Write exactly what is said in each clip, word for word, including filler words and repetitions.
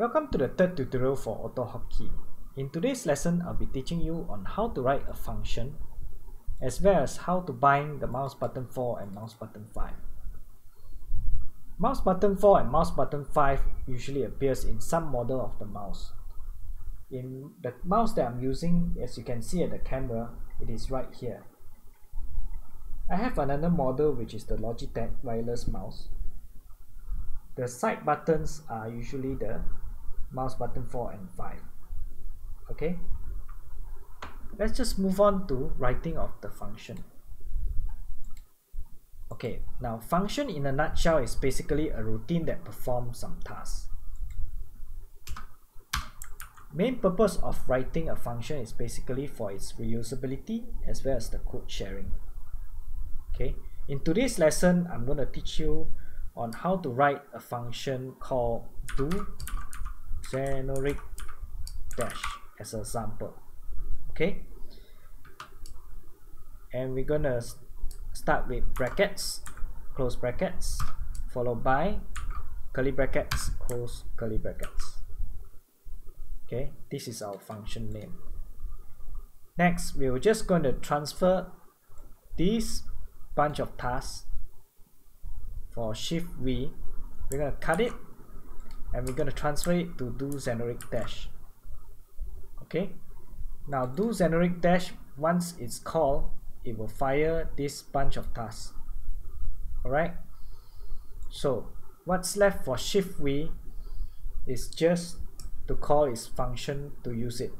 Welcome to the third tutorial for AutoHotkey. In today's lesson, I'll be teaching you on how to write a function, as well as how to bind the mouse button four and mouse button five. Mouse button four and mouse button five usually appears in some model of the mouse. In the mouse that I'm using, as you can see at the camera, it is right here. I have another model which is the Logitech wireless mouse. The side buttons are usually the mouse button four and five. Okay, let's just move on to writing of the function. Okay, now function in a nutshell is basically a routine that performs some tasks. Main purpose of writing a function is basically for its reusability as well as the code sharing. Okay, in today's lesson, I'm going to teach you on how to write a function called do generic dash as a sample. Okay, and we're gonna start with brackets, close brackets, followed by curly brackets, close curly brackets. Okay, this is our function name. Next, we were just going to transfer this bunch of tasks. For shift V, we're going to cut it and we're going to transfer it to do generic dash. Okay, now do generic dash, once it's called, it will fire this bunch of tasks. Alright, so what's left for shift V is just to call its function to use it.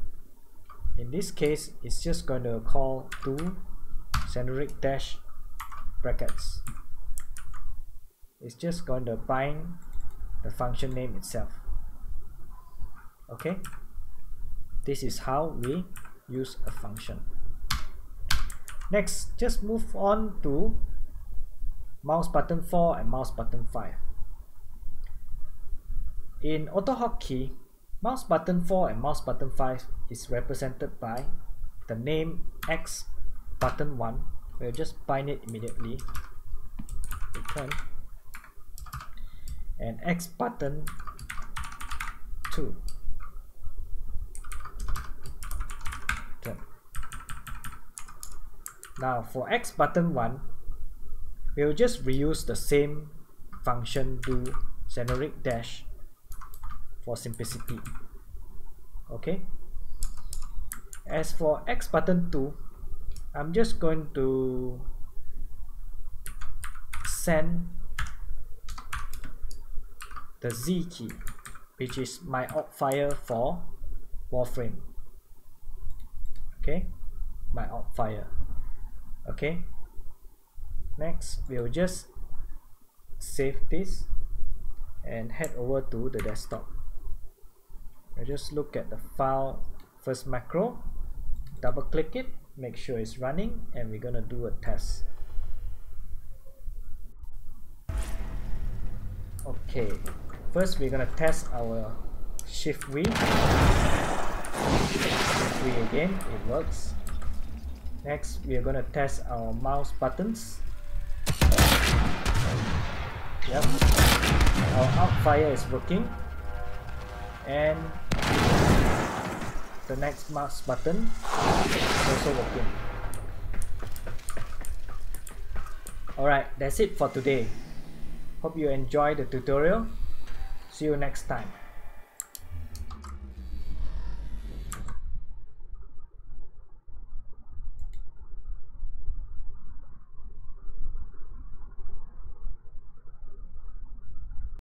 In this case, it's just going to call do generic dash brackets. It's just going to bind the function name itself. Okay, this is how we use a function. Next, just move on to mouse button four and mouse button five. In AutoHotkey, mouse button four and mouse button five is represented by the name X button one. We'll just bind it immediately. Return. And X button two. Turn. Now for X button one, we will just reuse the same function do generic dash for simplicity. Okay. As for X button two, I'm just going to send the Z key, which is my alt fire for Warframe. Okay, my alt fire. Okay, next we'll just save this and head over to the desktop. We'll just look at the file first macro, double click it, make sure it's running, and we're gonna do a test. Okay, first we're gonna test our shift V. Shift V again, it works. Next, we're gonna test our mouse buttons. Yep, our out fire is working. And the next mouse button is also working. Alright, that's it for today. Hope you enjoyed the tutorial. See you next time.